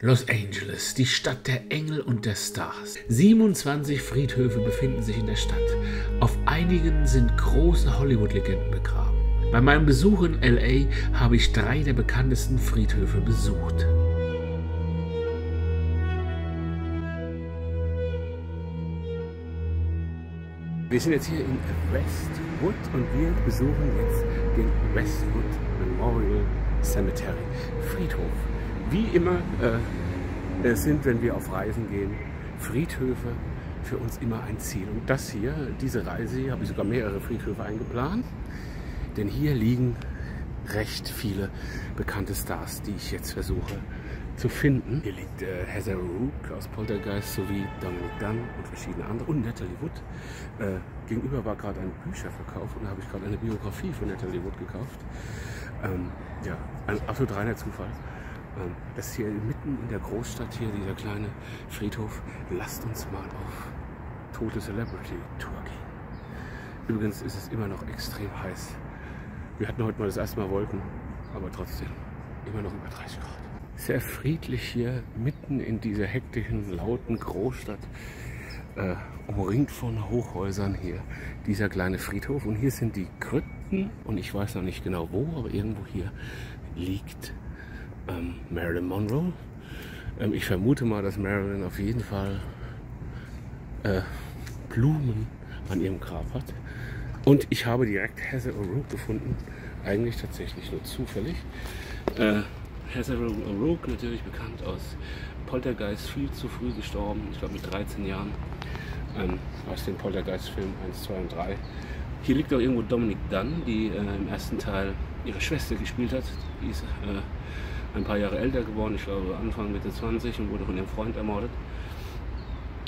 Los Angeles, die Stadt der Engel und der Stars. 27 Friedhöfe befinden sich in der Stadt. Auf einigen sind große Hollywood-Legenden begraben. Bei meinem Besuch in L.A. habe ich 3 der bekanntesten Friedhöfe besucht. Wir sind jetzt hier in Westwood und wir besuchen jetzt den Westwood Memorial Cemetery, Friedhof. Wie immer sind, wenn wir auf Reisen gehen, Friedhöfe für uns immer ein Ziel. Und das hier, diese Reise hier, habe ich sogar mehrere Friedhöfe eingeplant. Denn hier liegen recht viele bekannte Stars, die ich jetzt versuche zu finden. Hier liegt Heather O'Rourke aus Poltergeist sowie Donald Dunn und verschiedene andere und Natalie Wood. Gegenüber war gerade ein Bücherverkauf und da habe ich gerade eine Biografie von Natalie Wood gekauft. Ja, ein absolut reiner Zufall. Das hier mitten in der Großstadt hier, dieser kleine Friedhof. Lasst uns mal auf Tote Celebrity Tour gehen. Übrigens ist es immer noch extrem heiß. Wir hatten heute mal das erste Mal Wolken, aber trotzdem immer noch über 30 Grad. Sehr friedlich hier, mitten in dieser hektischen, lauten Großstadt, umringt von Hochhäusern hier, dieser kleine Friedhof. Und hier sind die Krypten und ich weiß noch nicht genau wo, aber irgendwo hier liegt Marilyn Monroe. Ich vermute mal, dass Marilyn auf jeden Fall Blumen an ihrem Grab hat. Und ich habe direkt Heather O'Rourke gefunden, eigentlich tatsächlich nur zufällig. Heather O'Rourke, natürlich bekannt aus Poltergeist, viel zu früh gestorben, ich glaube mit 13 Jahren, aus dem Poltergeist-Film 1, 2 und 3. Hier liegt auch irgendwo Dominique Dunne, die im ersten Teil ihre Schwester gespielt hat. Die ist ein paar Jahre älter geworden, ich glaube Anfang, Mitte 20 und wurde von ihrem Freund ermordet.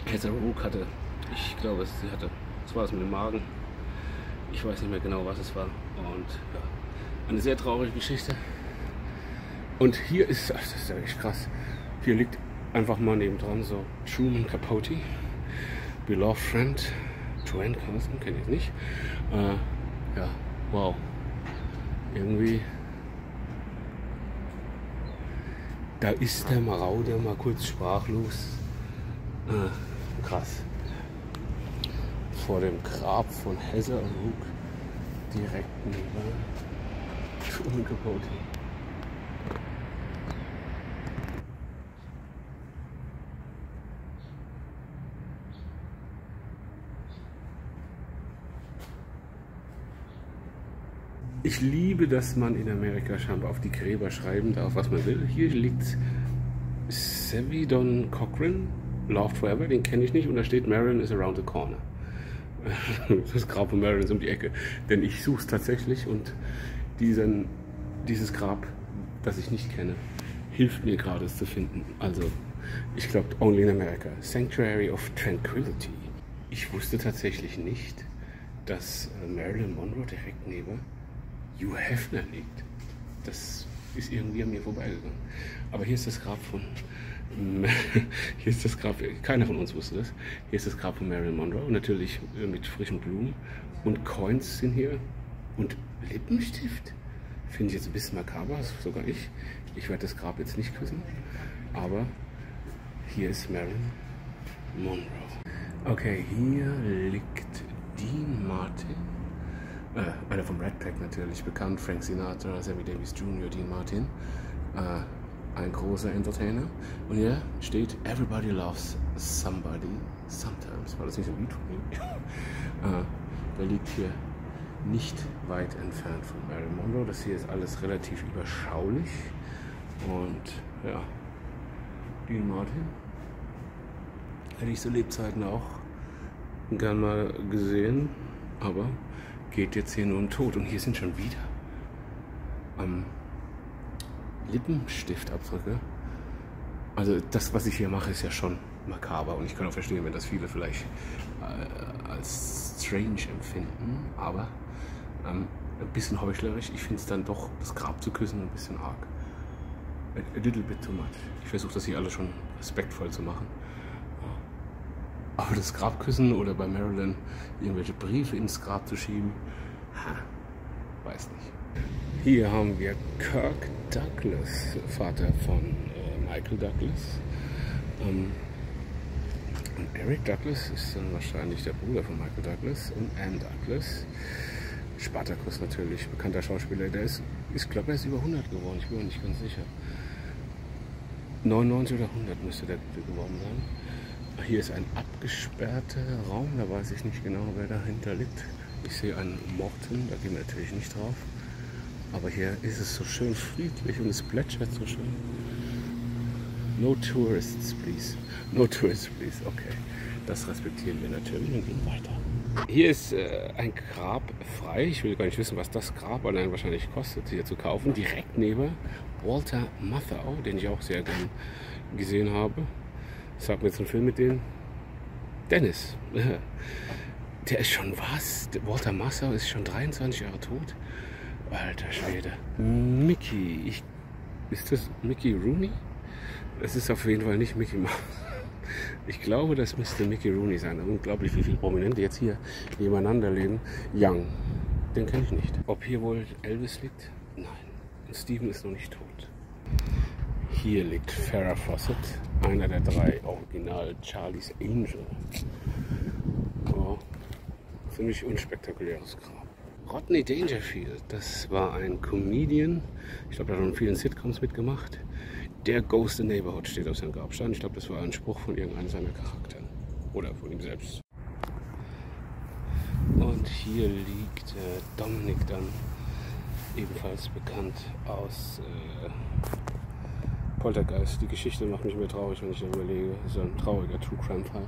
Heather O'Rourke hatte, ich glaube, sie hatte, das war es mit dem Magen, ich weiß nicht mehr genau, was es war. Und ja, eine sehr traurige Geschichte. Und hier ist, ach, das ist ja echt krass, hier liegt einfach mal nebendran so Truman Capote, Beloved Friend, Joanne Carson, kenne ich nicht. Ja, wow. Irgendwie, da ist der Marauder mal kurz sprachlos. Krass. Vor dem Grab von Heather O'Rourke, direkt neben Truman Capote. Ich liebe, dass man in Amerika scheinbar auf die Gräber schreiben darf, was man will. Hier liegt Sevidon Cochran, Loved Forever, den kenne ich nicht, und da steht Marilyn is around the corner. Das Grab von Marilyn ist um die Ecke, denn ich suche es tatsächlich und dieses Grab, das ich nicht kenne, hilft mir gerade es zu finden. Also, ich glaube, only in America. Sanctuary of Tranquility. Ich wusste tatsächlich nicht, dass Marilyn Monroe direkt neben Hugh Hefner liegt. Das ist irgendwie an mir vorbeigegangen. Aber hier ist das Grab von... Hier ist das Grab, keiner von uns wusste das. Hier ist das Grab von Marilyn Monroe, natürlich mit frischen Blumen. Und Coins sind hier. Und Lippenstift. Finde ich jetzt ein bisschen makaber, sogar ich. Ich werde das Grab jetzt nicht küssen. Aber hier ist Marilyn Monroe. Okay, hier liegt Dean Martin. Einer vom Rat Pack natürlich bekannt. Frank Sinatra, Sammy Davis Jr., Dean Martin. Ein großer Entertainer. Und hier steht Everybody loves somebody sometimes. War das nicht so gut von ihm? Der liegt hier nicht weit entfernt von Marilyn Monroe. Das hier ist alles relativ überschaulich. Und ja, Dean Martin hätte ich zu Lebzeiten auch gern mal gesehen, aber geht jetzt hier nur um Tod. Und hier sind schon wieder Lippenstiftabdrücke. Also das, was ich hier mache, ist ja schon makaber und ich kann auch verstehen, wenn das viele vielleicht als strange empfinden, aber ein bisschen heuchlerisch. Ich finde es dann doch, das Grab zu küssen, ein bisschen arg. A little bit too much. Ich versuche das hier alles schon respektvoll zu machen. Aber das Grab küssen oder bei Marilyn irgendwelche Briefe ins Grab zu schieben, weiß nicht. Hier haben wir Kirk Douglas, Vater von Michael Douglas. Und Eric Douglas ist dann wahrscheinlich der Bruder von Michael Douglas und Anne Douglas. Spartacus natürlich, bekannter Schauspieler. Der ist, ich glaube, er ist über 100 geworden, ich bin mir nicht ganz sicher. 99 oder 100 müsste der geworden sein. Hier ist ein abgesperrter Raum, da weiß ich nicht genau, wer dahinter liegt. Ich sehe einen Morten, da gehen wir natürlich nicht drauf. Aber hier ist es so schön friedlich und es plätschert so schön. No tourists, please. No tourists, please. Okay, das respektieren wir natürlich und gehen weiter. Hier ist ein Grab frei. Ich will gar nicht wissen, was das Grab allein wahrscheinlich kostet, hier zu kaufen. Direkt neben Walter Matthau, den ich auch sehr gern gesehen habe. Ich sag mir jetzt einen Film mit dem Dennis. Der ist schon was? Walter Matthau ist schon 23 Jahre tot. Alter Schwede. Mickey. Ist das Mickey Rooney? Es ist auf jeden Fall nicht Mickey Mouse. Ich glaube, das müsste Mickey Rooney sein. Unglaublich, wie viele Prominente jetzt hier nebeneinander leben. Young. Den kenne ich nicht. Ob hier wohl Elvis liegt? Nein. Und Steven ist noch nicht tot. Hier liegt Farrah Fawcett. Einer der drei Original Charlie's Angel. Oh. Ziemlich unspektakuläres Grab. Rodney Dangerfield, das war ein Comedian. Ich glaube, er hat schon in vielen Sitcoms mitgemacht. Der Ghost in the Neighborhood steht auf seinem Grabstein. Ich glaube, das war ein Spruch von irgendeinem seiner Charakteren. Oder von ihm selbst. Und hier liegt Dominique Dunne, ebenfalls bekannt aus Poltergeist. Die Geschichte macht mich mehr traurig, wenn ich darüber überlege. So ein trauriger True-Crime-Fall.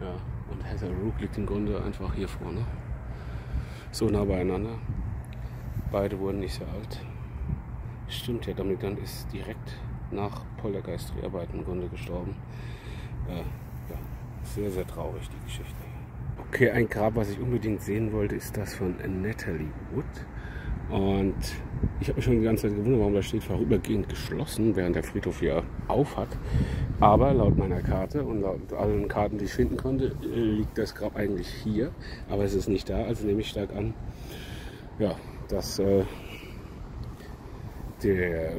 Ja. Und Heather O'Rourke liegt im Grunde einfach hier vorne. So nah beieinander. Beide wurden nicht sehr alt. Stimmt ja, Dominique Dunne ist direkt nach Poltergeist-Dreharbeiten im Grunde gestorben. Ja, sehr, sehr traurig, die Geschichte. Okay, ein Grab, was ich unbedingt sehen wollte, ist das von Natalie Wood. Und ich habe mich schon die ganze Zeit gewundert, warum da steht vorübergehend geschlossen, während der Friedhof hier auf hat. Aber laut meiner Karte und laut allen Karten, die ich finden konnte, liegt das Grab eigentlich hier. Aber es ist nicht da, also nehme ich stark an, ja, dass der,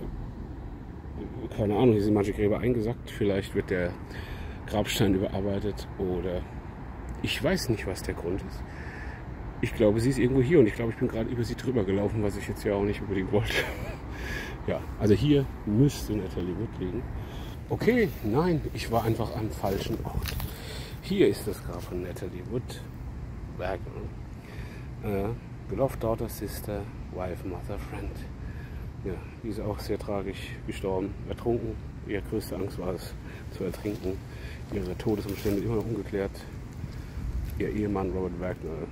keine Ahnung, hier sind manche Gräber eingesackt, vielleicht wird der Grabstein überarbeitet oder ich weiß nicht, was der Grund ist. Ich glaube, sie ist irgendwo hier und ich glaube, ich bin gerade über sie drüber gelaufen, was ich jetzt ja auch nicht unbedingt wollte. Ja, also hier müsste Natalie Wood liegen. Okay, nein, ich war einfach am falschen Ort. Hier ist das Grab von Natalie Wood. Wagner. Beloved daughter, sister, wife, mother, friend. Ja, die ist auch sehr tragisch gestorben, ertrunken. Ihre größte Angst war es, zu ertrinken. Ihre Todesumstände immer noch ungeklärt. Ihr Ehemann Robert Wagner,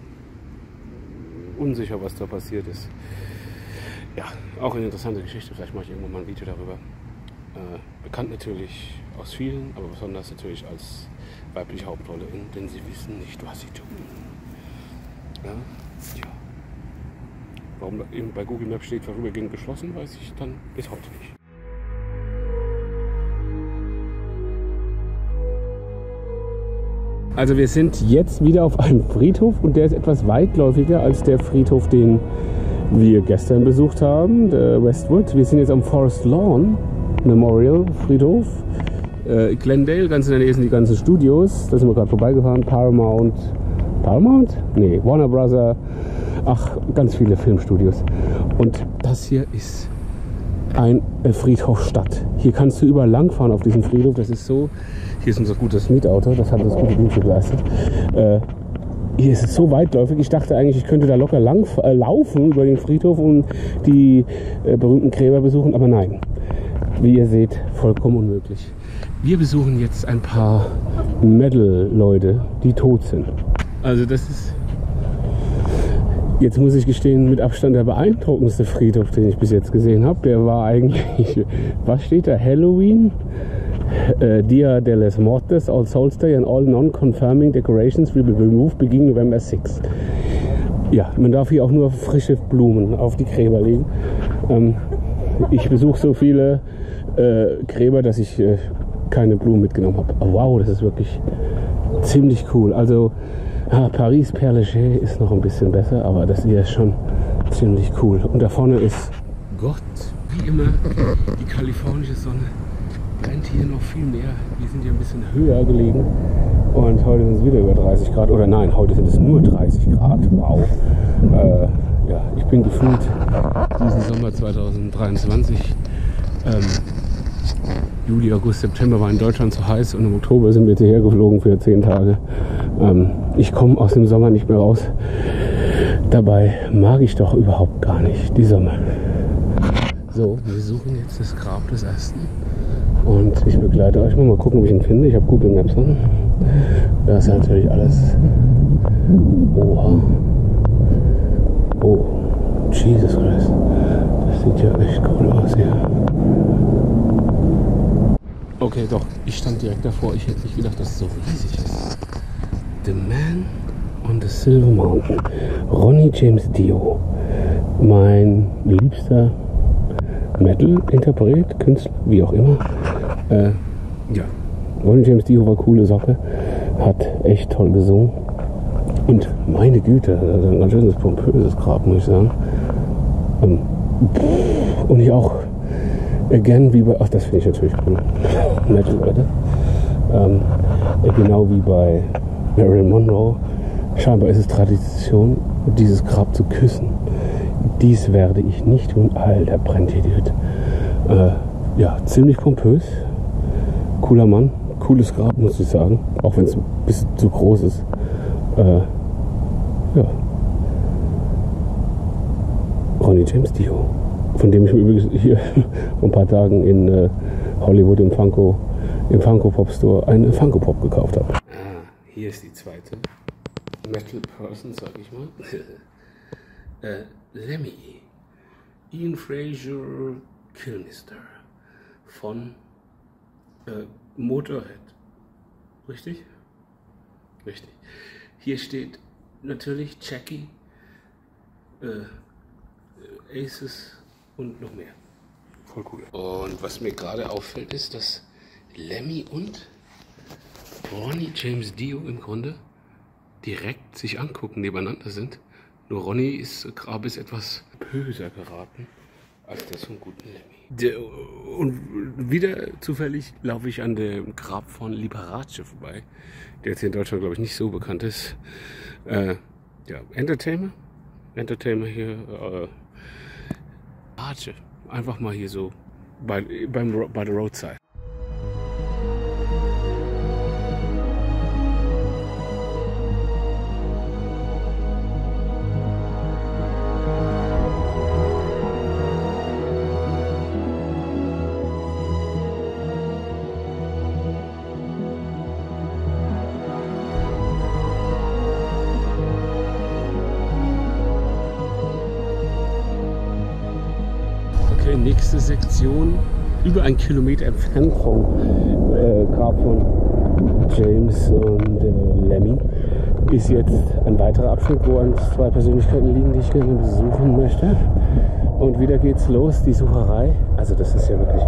unsicher, was da passiert ist. Ja, auch eine interessante Geschichte. Vielleicht mache ich irgendwann mal ein Video darüber. Bekannt natürlich aus vielen, aber besonders natürlich als weibliche Hauptrolle, denn sie wissen nicht, was sie tun. Ja, tja. Warum eben bei Google Maps steht, vorübergehend geschlossen, weiß ich dann bis heute nicht. Also wir sind jetzt wieder auf einem Friedhof und der ist etwas weitläufiger als der Friedhof, den wir gestern besucht haben, der Westwood. Wir sind jetzt am Forest Lawn Memorial Friedhof. Glendale, ganz in der Nähe sind die ganzen Studios, da sind wir gerade vorbeigefahren, Paramount? Nee, Warner Bros. Ach, ganz viele Filmstudios. Und das hier ist ein Friedhofstadt. Hier kannst du überall langfahren auf diesem Friedhof. Das ist so, hier ist unser gutes Mietauto, das hat uns gute Dienste geleistet. Hier ist es so weitläufig. Ich dachte eigentlich, ich könnte da locker laufen über den Friedhof und die berühmten Gräber besuchen, aber nein. Wie ihr seht, vollkommen unmöglich. Wir besuchen jetzt ein paar Metal-Leute, die tot sind. Also das ist, jetzt muss ich gestehen, mit Abstand der beeindruckendste Friedhof, den ich bis jetzt gesehen habe. Der war eigentlich, was steht da? Halloween, Dia de los Mortes, All Souls Day and all non-confirming decorations will be removed beginning November 6. Ja, man darf hier auch nur frische Blumen auf die Gräber legen. Ich besuche so viele Gräber, dass ich keine Blumen mitgenommen habe. Oh, wow, das ist wirklich ziemlich cool. Also ja, Paris Père Lachaise ist noch ein bisschen besser, aber das hier ist schon ziemlich cool. Und da vorne ist Gott, wie immer, die kalifornische Sonne. brennt hier noch viel mehr. Wir sind ja ein bisschen höher gelegen und heute sind es wieder über 30 Grad. Oder nein, heute sind es nur 30 Grad. Wow. Ja, ich bin gefühlt diesen Sommer 2023. Juli, August, September war in Deutschland zu heiß und im Oktober sind wir hierher geflogen für 10 Tage. Ich komme aus dem Sommer nicht mehr raus. Dabei mag ich doch überhaupt gar nicht die Sommer. So, wir suchen jetzt das Grab des Ersten und ich begleite euch mal gucken, ob ich ihn finde. Ich habe Google Maps an. Da ist ja natürlich alles. Oha. Oh, Jesus Christ. Das sieht ja echt cool aus hier. Okay, doch, ich stand direkt davor. Ich hätte nicht gedacht, dass es so riesig ist. The Man on the Silver Mountain. Ronnie James Dio. Mein liebster Metal-Interpret, Künstler, wie auch immer. Ja. Ronnie James Dio war coole Sache. Hat echt toll gesungen. Und meine Güte, das ist ein ganz schönes pompöses Grab, muss ich sagen. Und ich auch. Again, wie bei, ach, das finde ich natürlich cool. Metal, Leute. Genau wie bei Marilyn Monroe. Scheinbar ist es Tradition, dieses Grab zu küssen. Dies werde ich nicht tun. Alter, brennt hier die Hütte. Ja, ziemlich pompös. Cooler Mann. Cooles Grab, muss ich sagen. Auch wenn es ein bisschen zu groß ist. Ja. Ronnie James Dio. Von dem ich übrigens hier vor ein paar Tagen in Hollywood im Funko Pop Store eine Funko Pop gekauft habe. Ah, hier ist die zweite Metal Person, sag ich mal. Lemmy Ian Fraser Kilmister von Motorhead. Richtig? Richtig. Hier steht natürlich Jackie, Aces und noch mehr. Voll cool. Und was mir gerade auffällt ist, dass Lemmy und Ronnie James Dio im Grunde direkt sich angucken, nebeneinander sind. Nur Ronnys Grab ist etwas böser geraten als das vom guten Lemmy. Und wieder zufällig laufe ich an dem Grab von Liberace vorbei, der jetzt hier in Deutschland, glaube ich, nicht so bekannt ist. Ja, Entertainer hier, Liberace, einfach mal hier so bei der Roadside. Nächste Sektion, über 1 Kilometer entfernt vom Grab von James und Lemmy, ist jetzt ein weiterer Abschnitt, wo uns 2 Persönlichkeiten liegen, die ich gerne besuchen möchte. Und wieder geht's los, die Sucherei. Also das ist ja wirklich,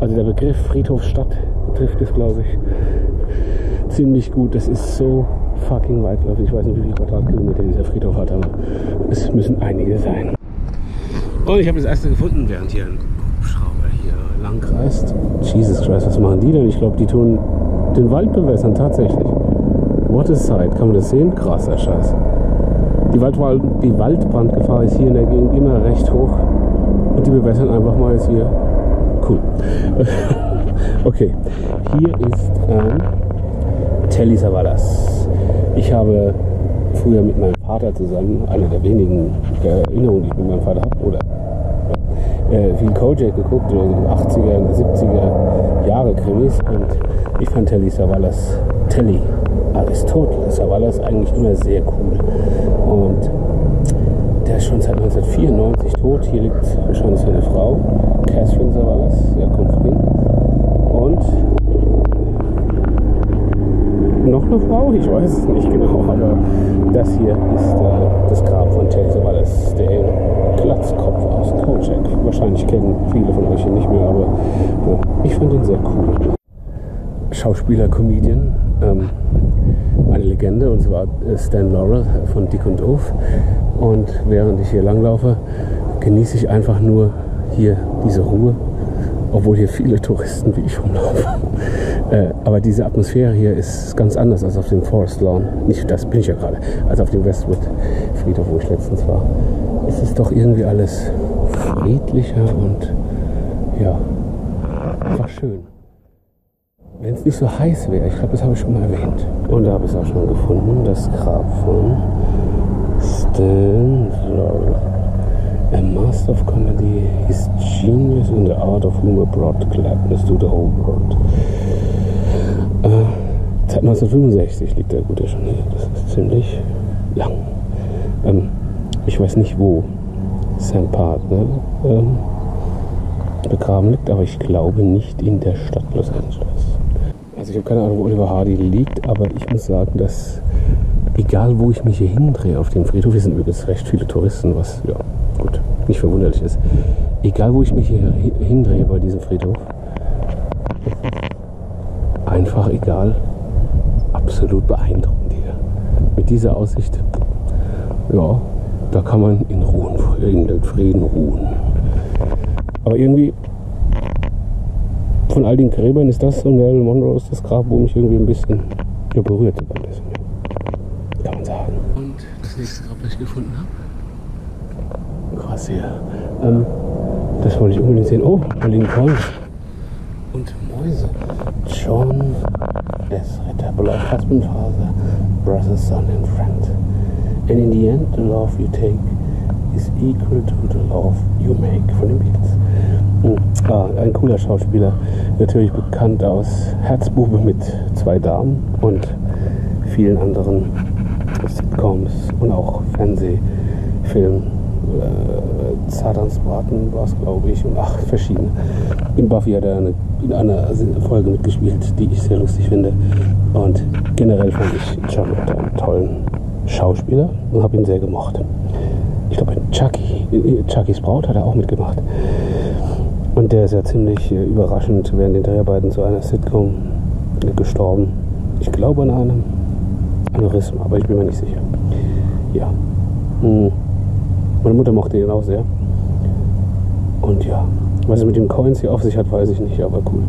also der Begriff Friedhof Stadt trifft es, glaube ich, ziemlich gut. Das ist so fucking weitläufig. Ich weiß nicht, wie viele Quadratkilometer dieser Friedhof hat, aber es müssen einige sein. Und ich habe das erste gefunden, während hier ein Hubschrauber hier lang kreist. Jesus Christ, was machen die denn? Ich glaube, die tun den Wald bewässern, tatsächlich. What a sight. Kann man das sehen? Krasser Scheiß. Die Waldbrandgefahr ist hier in der Gegend immer recht hoch. Und die bewässern einfach mal jetzt hier. Cool. Okay. Hier ist Telly Savalas. Ich habe früher mit meinem Vater zusammen, eine der wenigen Erinnerungen, die ich mit meinem Vater habe, oder viel Kojak geguckt, oder die 80er, 70er Jahre Krimis, und ich fand Telly Aristoteles Savalas eigentlich immer sehr cool, und der ist schon seit 1994 tot. Hier liegt schon seine Frau, Catherine Savalas, der kommt von ihm, und noch eine Frau, ich weiß es nicht genau, aber das hier ist das Grab von Telly Savalas, der Glatzkopf aus Kojak. Wahrscheinlich kennen viele von euch ihn nicht mehr, aber ja, ich fand ihn sehr cool. Schauspieler, Comedian, eine Legende, und zwar Stan Laurel von Dick und Doof. Und während ich hier langlaufe, genieße ich einfach nur hier diese Ruhe obwohl hier viele Touristen wie ich rumlaufen. Aber diese Atmosphäre hier ist ganz anders als auf dem Forest Lawn. Nicht, das bin ich ja gerade, als auf dem Westwood-Friedhof, wo ich letztens war. Es ist doch irgendwie alles friedlicher und ja, einfach schön. Wenn es nicht so heiß wäre, ich glaube, das habe ich schon mal erwähnt. Und da habe ich es auch schon gefunden, das Grab von Stan Laurel. A master of comedy, his genius in the art of humor brought gladness to the whole world. Seit 1965 liegt der Gute schon hier. Das ist ziemlich lang. Ich weiß nicht, wo sein Partner begraben liegt, aber ich glaube nicht in der Stadt Los Angeles. Also ich habe keine Ahnung, wo Oliver Hardy liegt, aber ich muss sagen, dass egal, wo ich mich hier hindrehe auf dem Friedhof, hier sind übrigens recht viele Touristen, was ja gut, nicht verwunderlich ist. Egal, wo ich mich hier hindrehe bei diesem Friedhof, einfach egal, absolut beeindruckend hier. Mit dieser Aussicht, ja, da kann man in Ruhe, in Frieden ruhen. Aber irgendwie, von all den Gräbern ist das so, Marilyn Monroe ist das Grab, wo mich irgendwie ein bisschen berührt hat. Kann man sagen. Und das nächste Grab, das ich gefunden habe? Krass hier. Das wollte ich unbedingt sehen. Oh, da liegen Keulen und Mäuse. John Ritter, beloved husband, father, brother, son and friend. And in the end, the love you take is equal to the love you make. Von den Beatles. Ein cooler Schauspieler, natürlich bekannt aus Herzbube mit zwei Damen und vielen anderen Sitcoms und auch Fernsehfilmen. Zartansbraten war es, glaube ich, und ach, verschiedene. In Buffy hat er in einer Folge mitgespielt, die ich sehr lustig finde. Und generell fand ich John Ritter einen tollen Schauspieler und habe ihn sehr gemocht. Ich glaube, Chuckys Braut hat er auch mitgemacht. Und der ist ja ziemlich überraschend während den Dreharbeiten zu einer Sitcom gestorben. Ich glaube an einem Aneurysma, aber ich bin mir nicht sicher. Ja. Meine Mutter mochte ihn auch sehr. Und ja, was es mit den Coins hier auf sich hat, weiß ich nicht, aber cool.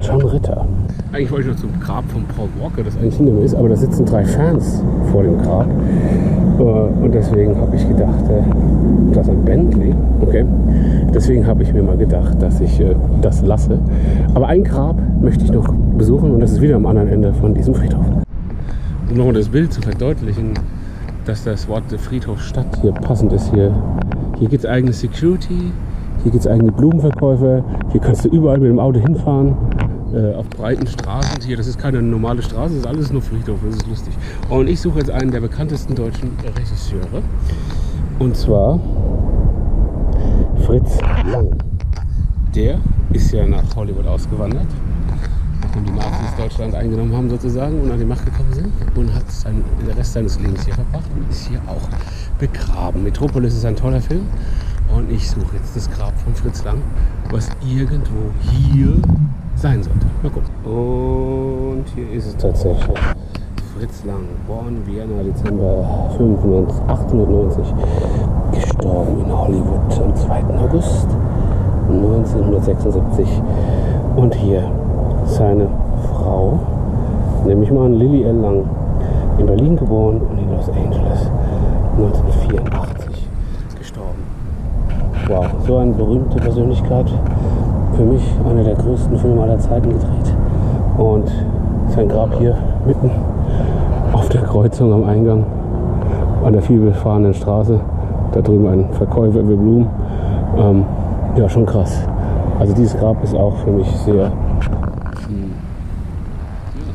John Ritter. Eigentlich wollte ich noch zum Grab von Paul Walker, das eigentlich hinter mir ist, aber da sitzen drei Fans vor dem Grab. Und deswegen habe ich gedacht, das ist ein Bentley, okay. Deswegen habe ich mir mal gedacht, dass ich das lasse. Aber ein Grab möchte ich noch besuchen und das ist wieder am anderen Ende von diesem Friedhof. Um nochmal das Bild zu verdeutlichen, dass das Wort Friedhof Stadt hier passend ist. Hier gibt es eigene Security, hier gibt es eigene Blumenverkäufe, hier kannst du überall mit dem Auto hinfahren, auf breiten Straßen. Hier, das ist keine normale Straße, das ist alles nur Friedhof, das ist lustig. Und ich suche jetzt einen der bekanntesten deutschen Regisseure, und zwar Fritz Lang. Der ist ja nach Hollywood ausgewandert, nachdem die Nazis Deutschland eingenommen haben sozusagen und an die Macht gekommen sind, und hat den Rest seines Lebens hier verbracht und ist hier auch begraben. Metropolis ist ein toller Film und ich suche jetzt das Grab von Fritz Lang, was irgendwo hier sein sollte. Mal gucken. Und hier ist es tatsächlich. Fritz Lang, born Vienna, Dezember 1890, gestorben in Hollywood am 2. August 1976. Und hier seine Frau, nämlich mal an Lilly Lang, in Berlin geboren und in Los Angeles 1984 gestorben. Wow, so eine berühmte Persönlichkeit. Für mich einer der größten Filme aller Zeiten gedreht. Und sein Grab hier mitten auf der Kreuzung am Eingang an der vielbefahrenen Straße. Da drüben ein Verkäufer über Blumen. Ja, schon krass. Also dieses Grab ist auch für mich sehr... Ja,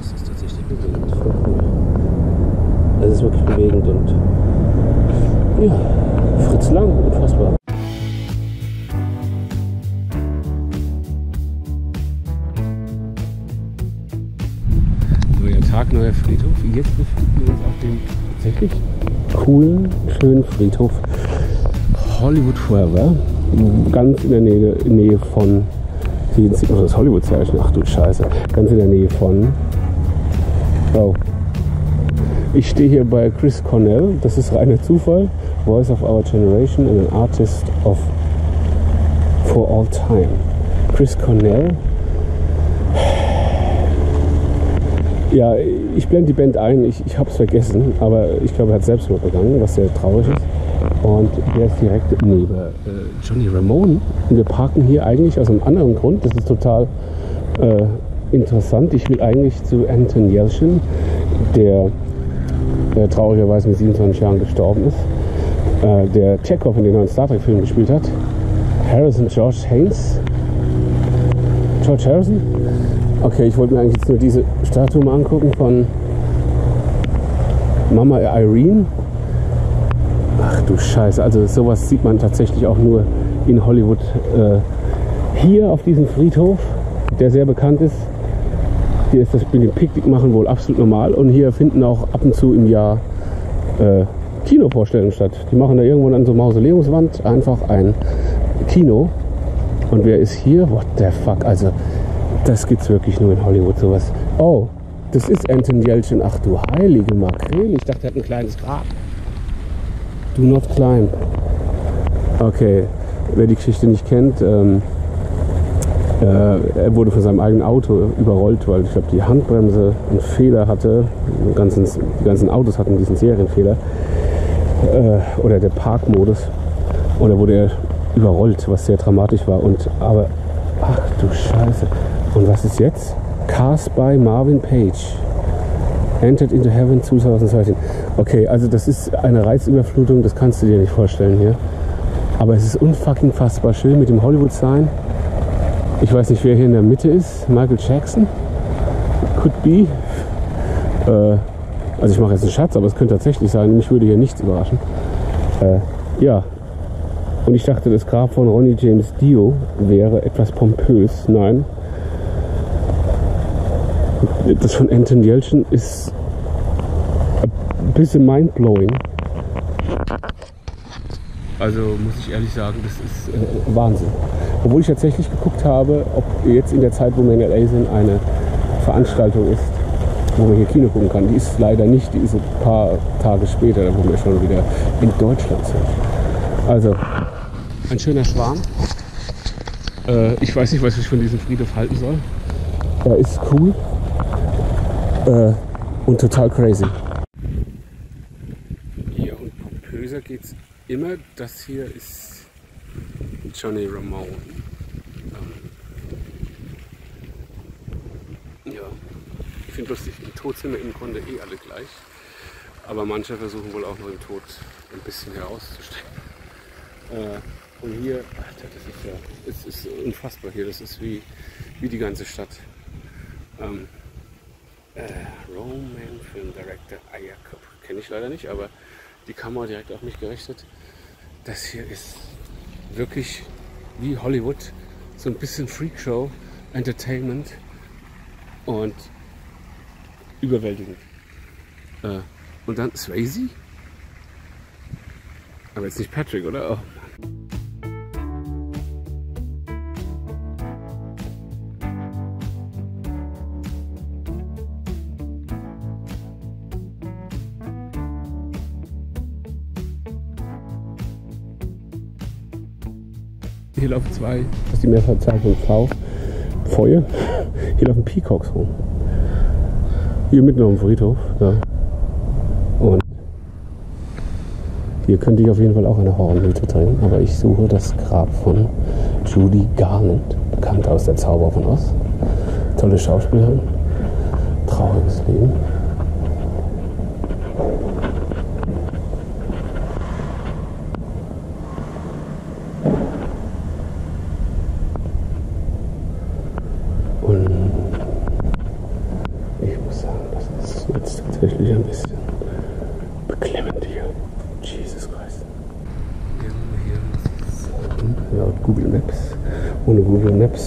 es ist tatsächlich bewegend. Es ist wirklich bewegend und ja, Fritz Lang, unfassbar. Neuer Friedhof. Jetzt befinden wir uns auf dem tatsächlich coolen, schönen Friedhof Hollywood Forever. Ganz in der Nähe von... Hier sieht man das Hollywood-Zeichen. Ach du Scheiße. Ganz in der Nähe von... Oh. Ich stehe hier bei Chris Cornell. Das ist reiner Zufall. Voice of Our Generation and an Artist of... For All Time. Chris Cornell. Ja, ich blende die Band ein, ich habe es vergessen, aber ich glaube, er hat Selbstmord begangen, was sehr traurig ist. Und der ist direkt neben Johnny Ramone. Und wir parken hier eigentlich aus einem anderen Grund, das ist total interessant. Ich will eigentlich zu Anton Yelchin, der traurigerweise mit 27 Jahren gestorben ist, der Chekhov in den neuen Star Trek-Filmen gespielt hat. George Harrison? Okay, ich wollte mir eigentlich jetzt nur diese Statue mal angucken von Mama Irene. Ach du Scheiße, also sowas sieht man tatsächlich auch nur in Hollywood. Hier auf diesem Friedhof, der sehr bekannt ist, hier ist das mit dem Picknick machen wohl absolut normal. Und hier finden auch ab und zu im Jahr Kinovorstellungen statt. Die machen da irgendwo an so einer Mausoleumswand einfach ein Kino. Und wer ist hier? What the fuck, also... Das gibt's wirklich nur in Hollywood, sowas. Oh, das ist Anton Yelchin. Ach du heilige Makrele. Ich dachte, er hat ein kleines Grab. Do not climb. Okay, wer die Geschichte nicht kennt, er wurde von seinem eigenen Auto überrollt, weil ich glaube, die Handbremse einen Fehler hatte. Die ganzen Autos hatten diesen Serienfehler. Oder der Parkmodus. Und da wurde er überrollt, was sehr dramatisch war. Aber, ach du Scheiße. Und was ist jetzt? Cast by Marvin Page. Entered into Heaven 2013. Okay, also das ist eine Reizüberflutung, das kannst du dir nicht vorstellen hier. Aber es ist unfucking fassbar schön mit dem Hollywood-Sign. Ich weiß nicht, wer hier in der Mitte ist. Michael Jackson? Could be. Also ich mache jetzt einen Schatz, aber es könnte tatsächlich sein. Mich würde hier nichts überraschen. Ja. Und ich dachte, das Grab von Ronnie James Dio wäre etwas pompös. Nein. Das von Anton Yelchin ist ein bisschen mindblowing. Also muss ich ehrlich sagen, das ist Wahnsinn. Obwohl ich tatsächlich geguckt habe, ob jetzt in der Zeit, wo wir in LA sind, eine Veranstaltung ist, wo man hier Kino gucken kann. Die ist leider nicht, die ist ein paar Tage später, wo wir schon wieder in Deutschland sind. Also ein schöner Schwarm. Ich weiß nicht, was ich von diesem Friedhof halten soll. Er ist cool. Und total crazy. Ja, und pompöser geht's immer. Das hier ist Johnny Ramone. Ja, ich finde lustig, im Tod sind wir im Grunde eh alle gleich. Aber manche versuchen wohl auch noch im Tod ein bisschen herauszustecken. Und hier, Alter, das ist ja, es ist unfassbar hier. Das ist wie die ganze Stadt. Roman Film Director Ayakop, kenne ich leider nicht, aber die Kamera direkt auf mich gerichtet. Das hier ist wirklich wie Hollywood, so ein bisschen Freakshow, Entertainment und überwältigend. Und dann Swayze? Aber jetzt nicht Patrick, oder? Oh. Hier laufen zwei, das ist die Mehrfachzahlung V, Feuer, hier laufen Peacocks rum. Hier mitten auf dem Friedhof. Ja. Und hier könnte ich auf jeden Fall auch eine Horrorhütte trinken, aber ich suche das Grab von Judy Garland, bekannt aus Der Zauberer von Oz. Tolle Schauspielerin, trauriges Leben.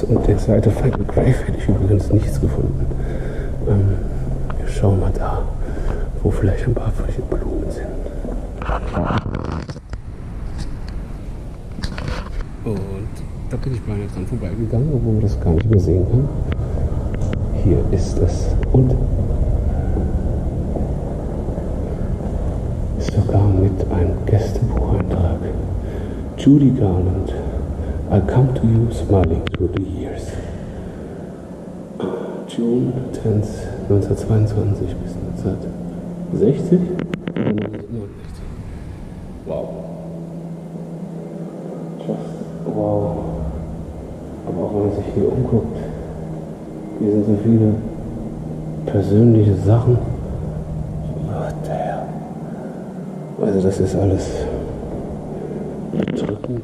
Und der Seite Final Grave hätte ich übrigens nichts gefunden. Wir schauen mal da, wo vielleicht ein paar frische Blumen sind. Und da bin ich beinahe dran vorbeigegangen, obwohl man das gar nicht mehr sehen kann. Hier ist es. Und sogar mit einem Gästebucheintrag. Judy Garland. I come to you smiling through the years. Produktion Tanz 1922 bis 1960. 1969. Wow. Just wow. Aber auch wenn man sich hier umguckt, hier sind so viele persönliche Sachen. What the hell? Also das ist alles bedrückend.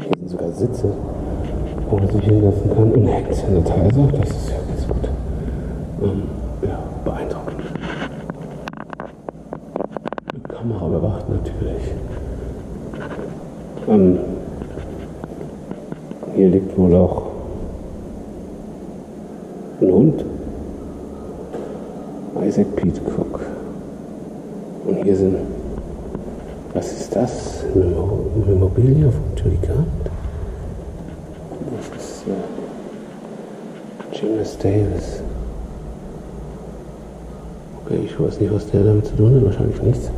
Hier sind sogar Sitze, wo man sich hinsetzen kann. Und hängt Sanitizer, das ist ja ganz gut. Ja, beeindruckend. Mit Kamera bewacht natürlich. Hier liegt wohl auch ein Hund. Isaac Pete Cook. Und hier sind. Was ist das? Memorabilia von Judy Garland? Das ist James Davis. Okay, ich weiß nicht, was der damit zu tun hat. Wahrscheinlich nichts.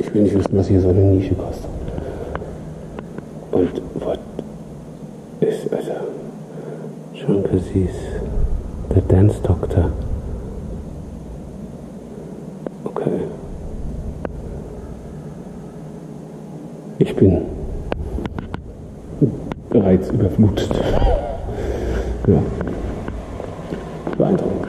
Ich will nicht wissen, was hier so eine Nische kostet. Und was ist, also, John Cassis, der Dance Doctor. Okay. Ich bin bereits überflutet. Ja. Beeindruckend.